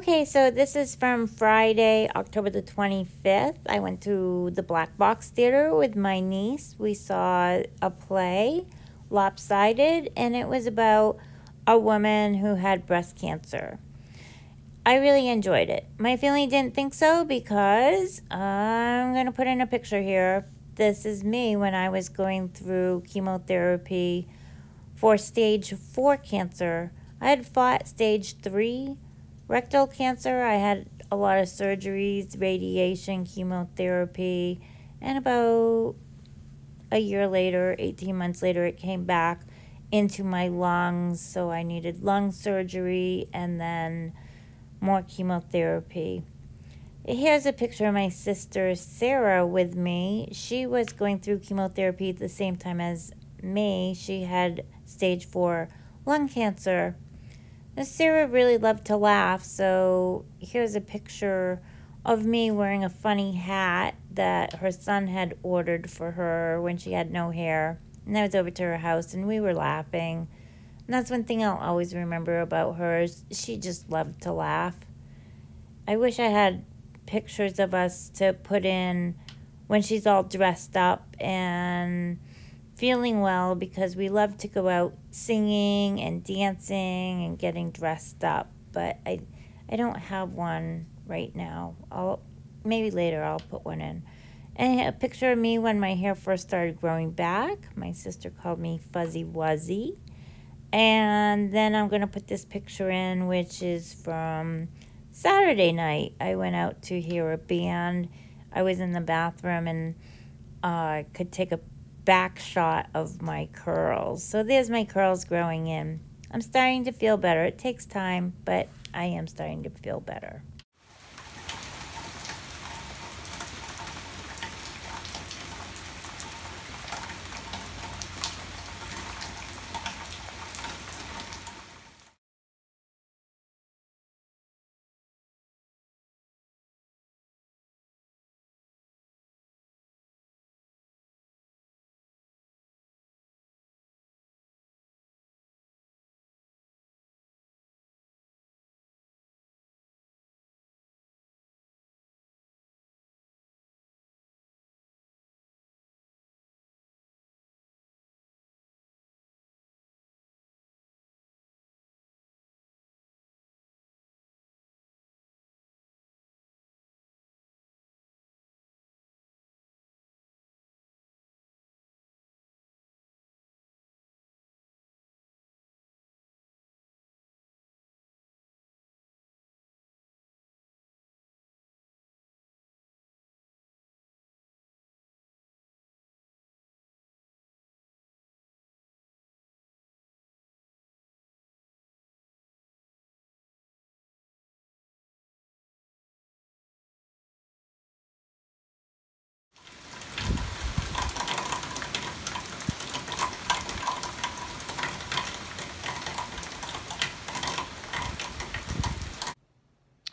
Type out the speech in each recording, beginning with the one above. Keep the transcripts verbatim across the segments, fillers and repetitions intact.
Okay, so this is from Friday, October the twenty-fifth. I went to the Black Box Theater with my niece. We saw a play, Lopsided, and it was about a woman who had breast cancer. I really enjoyed it. My family didn't think so because I'm going to put in a picture here. This is me when I was going through chemotherapy for stage four cancer. I had fought stage three rectal cancer. I had a lot of surgeries, radiation, chemotherapy, and about a year later, eighteen months later, it came back into my lungs, so I needed lung surgery and then more chemotherapy. Here's a picture of my sister Sarah with me. She was going through chemotherapy at the same time as me. She had stage four lung cancer. Now, Sarah really loved to laugh, so here's a picture of me wearing a funny hat that her son had ordered for her when she had no hair. And I was over to her house and we were laughing. And that's one thing I'll always remember about her. She just loved to laugh. I wish I had pictures of us to put in when she's all dressed up and feeling well, because we love to go out singing and dancing and getting dressed up. But I, I don't have one right now. I'll, maybe later I'll put one in. And a picture of me when my hair first started growing back. My sister called me Fuzzy Wuzzy. And then I'm going to put this picture in, which is from Saturday night. I went out to hear a band. I was in the bathroom and I uh, could take a back shot of my curls. So there's my curls growing in. I'm starting to feel better. It takes time, but I am starting to feel better.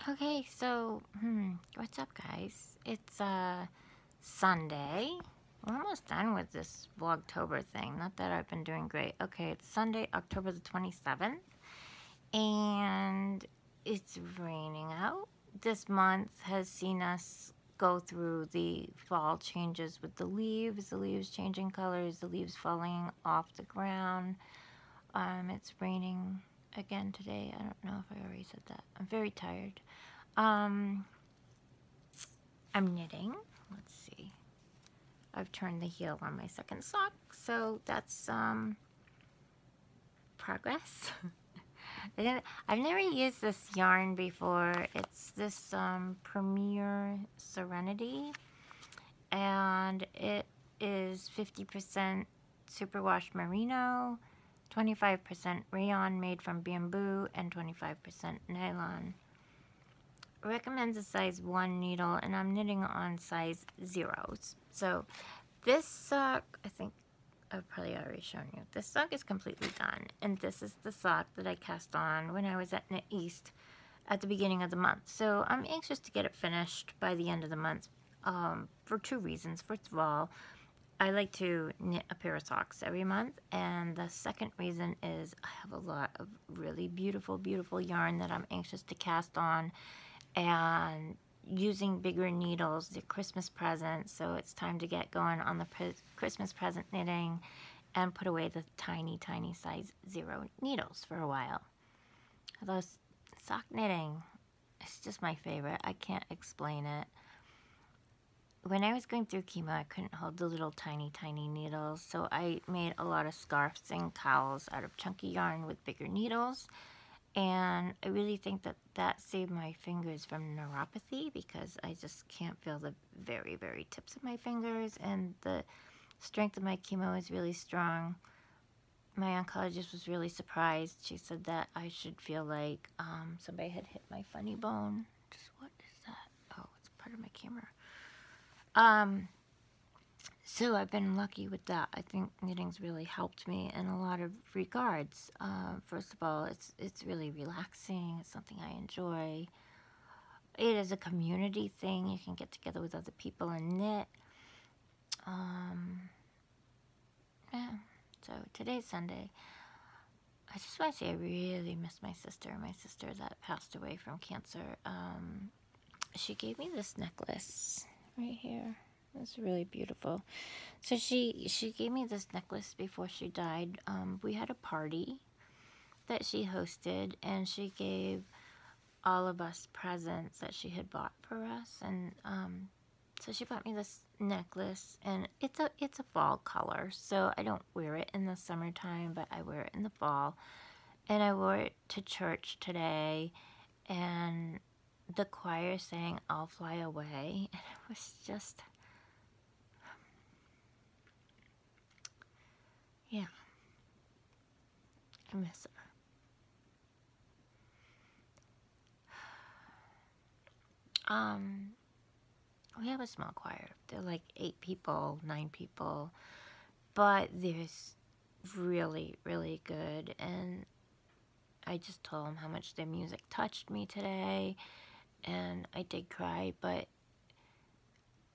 Okay, so, hmm, what's up, guys? It's, uh, Sunday. We're almost done with this Vlogtober thing. Not that I've been doing great. Okay, it's Sunday, October the twenty-seventh, and it's raining out. This month has seen us go through the fall changes with the leaves, the leaves changing colors, the leaves falling off the ground. Um, it's raining again today. I don't know if I already said that. I'm very tired. Um, I'm knitting. Let's see. I've turned the heel on my second sock, so that's um, progress. I've never used this yarn before. It's this um, Premier Serenity, and it is fifty percent superwash merino, twenty-five percent rayon made from bamboo, and twenty-five percent nylon. Recommends a size one needle, and I'm knitting on size zeros. So this sock, I think I've probably already shown you. This sock is completely done, and this is the sock that I cast on when I was at Knit East at the beginning of the month. So I'm anxious to get it finished by the end of the month um, for two reasons. First of all, I like to knit a pair of socks every month, and the second reason is I have a lot of really beautiful, beautiful yarn that I'm anxious to cast on, and using bigger needles, the Christmas present, so it's time to get going on the pre Christmas present knitting and put away the tiny, tiny size zero needles for a while. Those sock knitting, it's just my favorite. I can't explain it. When I was going through chemo, I couldn't hold the little tiny, tiny needles, so I made a lot of scarves and cowls out of chunky yarn with bigger needles. And I really think that that saved my fingers from neuropathy, because I just can't feel the very, very tips of my fingers, and the strength of my chemo is really strong. My oncologist was really surprised. She said that I should feel like um, somebody had hit my funny bone. Just what is that? Oh, it's part of my camera. Um, so I've been lucky with that. I think knitting's really helped me in a lot of regards. Uh, first of all, it's, it's really relaxing. It's something I enjoy. It is a community thing. You can get together with other people and knit. Um, yeah, so today's Sunday. I just want to say I really miss my sister. My sister that passed away from cancer. Um, she gave me this necklace right here. It's really beautiful. So she she gave me this necklace before she died. Um, we had a party that she hosted, and she gave all of us presents that she had bought for us. And um, so she bought me this necklace, and it's a it's a fall color. So I don't wear it in the summertime, but I wear it in the fall. And I wore it to church today, and the choir sang "I'll Fly Away," and it was just, yeah, I miss her. Um, we have a small choir. They're like eight people, nine people, but they're really, really good, and I just told them how much their music touched me today. And I did cry, but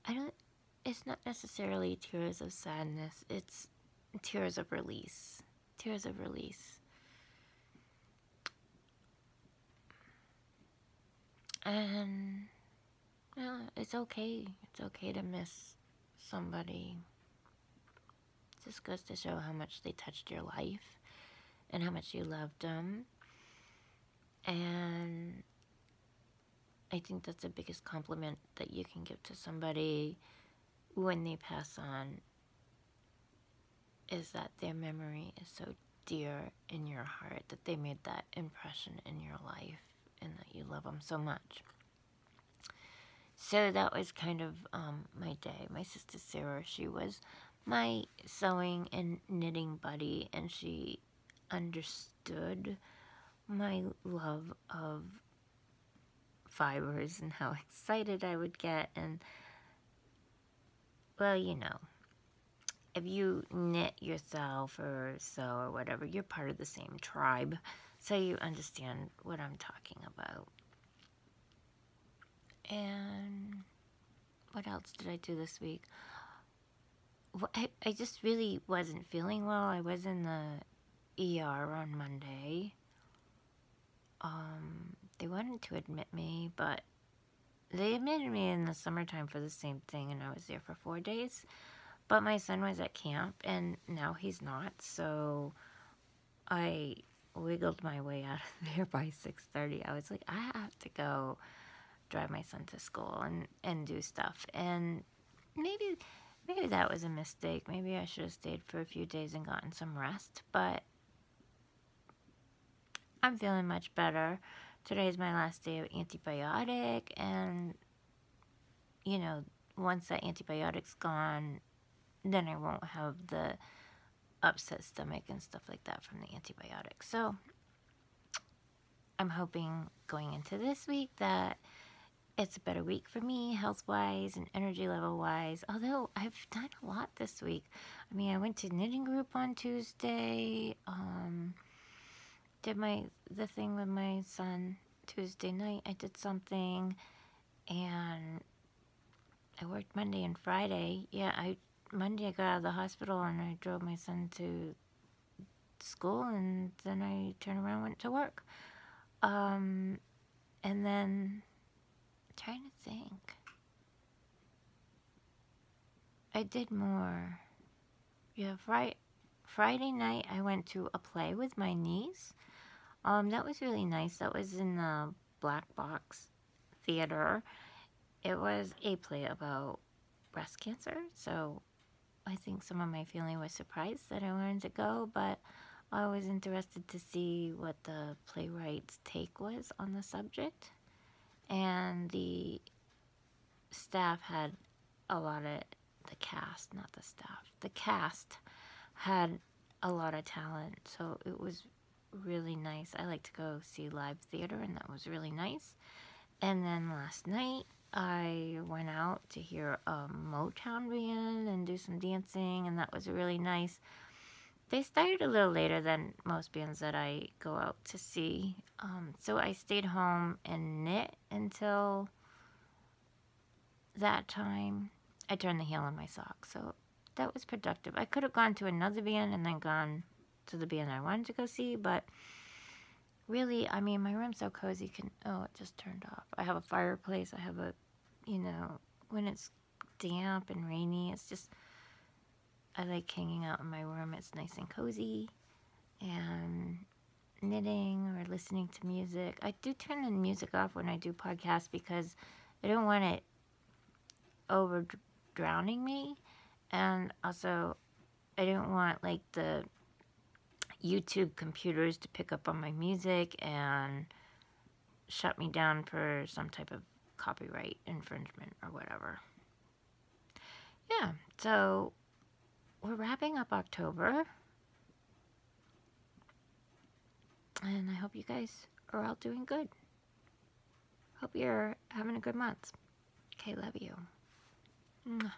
I don't, it's not necessarily tears of sadness, it's tears of release, tears of release. And, yeah, it's okay, it's okay to miss somebody. It just goes to show how much they touched your life, and how much you loved them, and I think that's the biggest compliment that you can give to somebody when they pass on, is that their memory is so dear in your heart, that they made that impression in your life, and that you love them so much. So that was kind of um, my day. My sister Sarah, she was my sewing and knitting buddy, and she understood my love of fibers and how excited I would get. And, well, you know, if you knit yourself or sew or whatever, you're part of the same tribe, so you understand what I'm talking about. And what else did I do this week? Well, I, I just really wasn't feeling well. I was in the E R on Monday. Um... They wanted to admit me, but they admitted me in the summertime for the same thing, and I was there for four days. But my son was at camp, and now he's not, so I wiggled my way out of there by six thirty. I was like, I have to go drive my son to school and, and do stuff. And maybe, maybe that was a mistake. Maybe I should have stayed for a few days and gotten some rest, but I'm feeling much better. Today is my last day of antibiotic, and, you know, once that antibiotic's gone, then I won't have the upset stomach and stuff like that from the antibiotic. So I'm hoping going into this week that it's a better week for me, health-wise and energy level-wise, although I've done a lot this week. I mean, I went to knitting group on Tuesday, um... did my the thing with my son Tuesday night. I did something, and I worked Monday and Friday. Yeah, I Monday I got out of the hospital and I drove my son to school, and then I turned around and went to work. Um, and then, I'm trying to think. I did more. Yeah, Friday, Friday night I went to a play with my niece. Um, that was really nice. That was in the Black Box Theater. It was a play about breast cancer, so I think some of my family was surprised that I wanted to go, but I was interested to see what the playwright's take was on the subject, and the staff had a lot of, the cast, not the staff, the cast had a lot of talent, so it was really nice. I like to go see live theater, and that was really nice. And then last night, I went out to hear a Motown band and do some dancing, and that was really nice. They started a little later than most bands that I go out to see. Um, so I stayed home and knit until that time. I turned the heel on my sock, so that was productive. I could have gone to another band and then gone to the band I wanted to go see, but really, I mean, my room's so cozy. Can oh, it just turned off. I have a fireplace. I have a, you know, when it's damp and rainy, it's just, I like hanging out in my room. It's nice and cozy, and knitting or listening to music. I do turn the music off when I do podcasts because I don't want it over drowning me, and also I don't want like the YouTube computers to pick up on my music and shut me down for some type of copyright infringement or whatever. Yeah, so we're wrapping up October, and I hope you guys are all doing good. Hope you're having a good month. Okay, love you. Mwah.